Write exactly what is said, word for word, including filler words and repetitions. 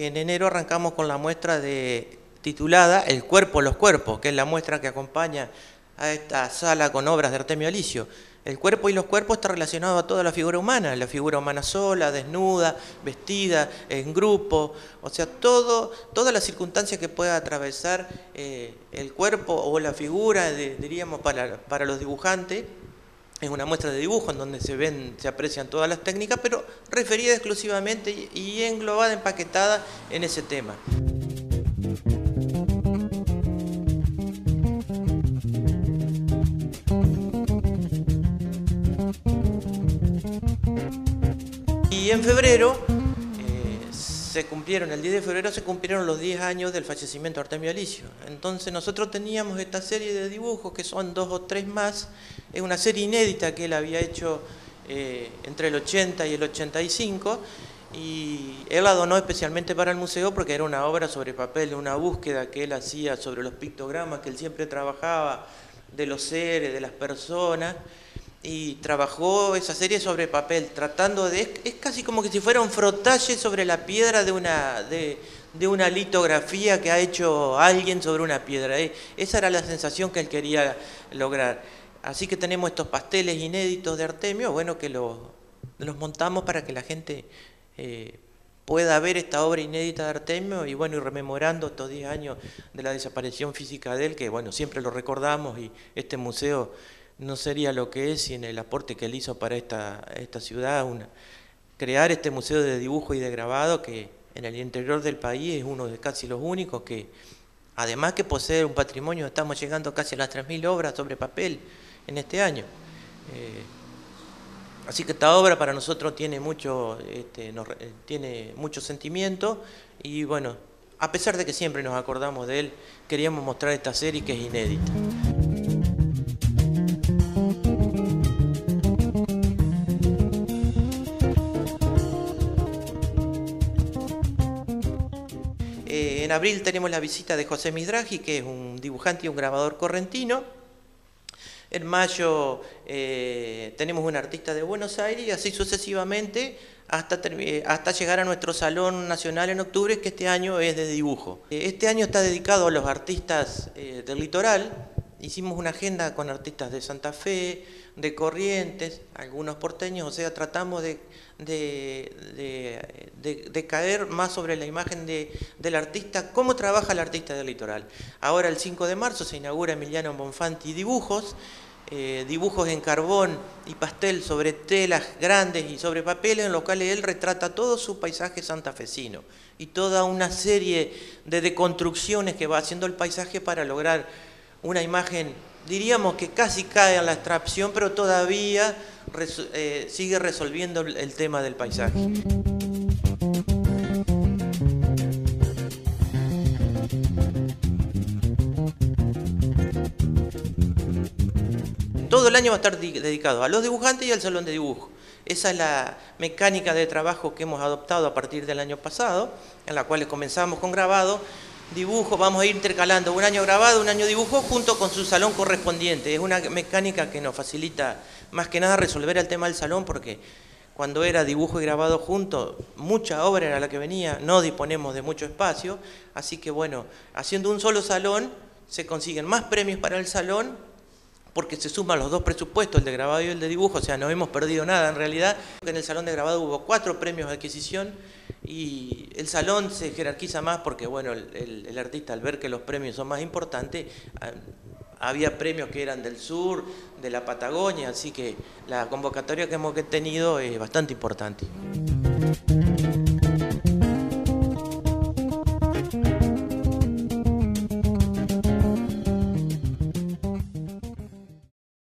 que en enero arrancamos con la muestra de, titulada El cuerpo, los cuerpos, que es la muestra que acompaña a esta sala con obras de Artemio Alisio. El cuerpo y los cuerpos está relacionado a toda la figura humana, la figura humana sola, desnuda, vestida, en grupo, o sea, todo, todas las circunstancias que pueda atravesar eh, el cuerpo o la figura, de, diríamos, para, para los dibujantes. Es una muestra de dibujo en donde se ven, se aprecian todas las técnicas, pero referida exclusivamente y englobada, empaquetada en ese tema. Y en febrero, eh, se cumplieron, el diez de febrero se cumplieron los diez años del fallecimiento de Artemio Alisio. Entonces nosotros teníamos esta serie de dibujos, que son dos o tres más, es una serie inédita que él había hecho eh, entre el ochenta y el ochenta y cinco, y él la donó especialmente para el museo porque era una obra sobre papel, una búsqueda que él hacía sobre los pictogramas que él siempre trabajaba, de los seres, de las personas. Y trabajó esa serie sobre papel, tratando de... Es casi como que si fuera un frotalle sobre la piedra de una, de, de una litografía que ha hecho alguien sobre una piedra. Esa era la sensación que él quería lograr. Así que tenemos estos pasteles inéditos de Artemio, bueno, que los, los montamos para que la gente eh, pueda ver esta obra inédita de Artemio y, bueno, y rememorando estos diez años de la desaparición física de él, que, bueno, siempre lo recordamos, y este museo no sería lo que es sin el aporte que él hizo para esta, esta ciudad, una, crear este museo de dibujo y de grabado que en el interior del país es uno de casi los únicos que, además que posee un patrimonio, estamos llegando casi a las tres mil obras sobre papel en este año. Eh, así que esta obra para nosotros tiene mucho, este, nos, tiene mucho sentimiento y, bueno, a pesar de que siempre nos acordamos de él, queríamos mostrar esta serie que es inédita. En abril tenemos la visita de José Midraji, que es un dibujante y un grabador correntino. En mayo eh, tenemos un artista de Buenos Aires y así sucesivamente hasta, hasta llegar a nuestro Salón Nacional en octubre, que este año es de dibujo. Este año está dedicado a los artistas eh, del litoral. Hicimos una agenda con artistas de Santa Fe, de Corrientes, algunos porteños, o sea, tratamos de, de, de, de, de caer más sobre la imagen de, del artista, cómo trabaja el artista del litoral. Ahora el cinco de marzo se inaugura Emiliano Bonfanti Dibujos, eh, dibujos en carbón y pastel sobre telas grandes y sobre papeles, en los cuales él retrata todo su paisaje santafesino y toda una serie de deconstrucciones que va haciendo el paisaje para lograr una imagen, diríamos, que casi cae en la abstracción, pero todavía resu eh, sigue resolviendo el tema del paisaje. Todo el año va a estar dedicado a los dibujantes y al salón de dibujo. Esa es la mecánica de trabajo que hemos adoptado a partir del año pasado, en la cual comenzamos con grabado, dibujo, vamos a ir intercalando un año grabado, un año dibujo, junto con su salón correspondiente. Es una mecánica que nos facilita más que nada resolver el tema del salón, porque cuando era dibujo y grabado juntos, mucha obra era la que venía, no disponemos de mucho espacio, así que, bueno, haciendo un solo salón se consiguen más premios para el salón, porque se suman los dos presupuestos, el de grabado y el de dibujo, o sea, no hemos perdido nada en realidad. En el salón de grabado hubo cuatro premios de adquisición y el salón se jerarquiza más porque, bueno, el, el, el artista, al ver que los premios son más importantes, había premios que eran del sur, de la Patagonia, así que la convocatoria que hemos tenido es bastante importante.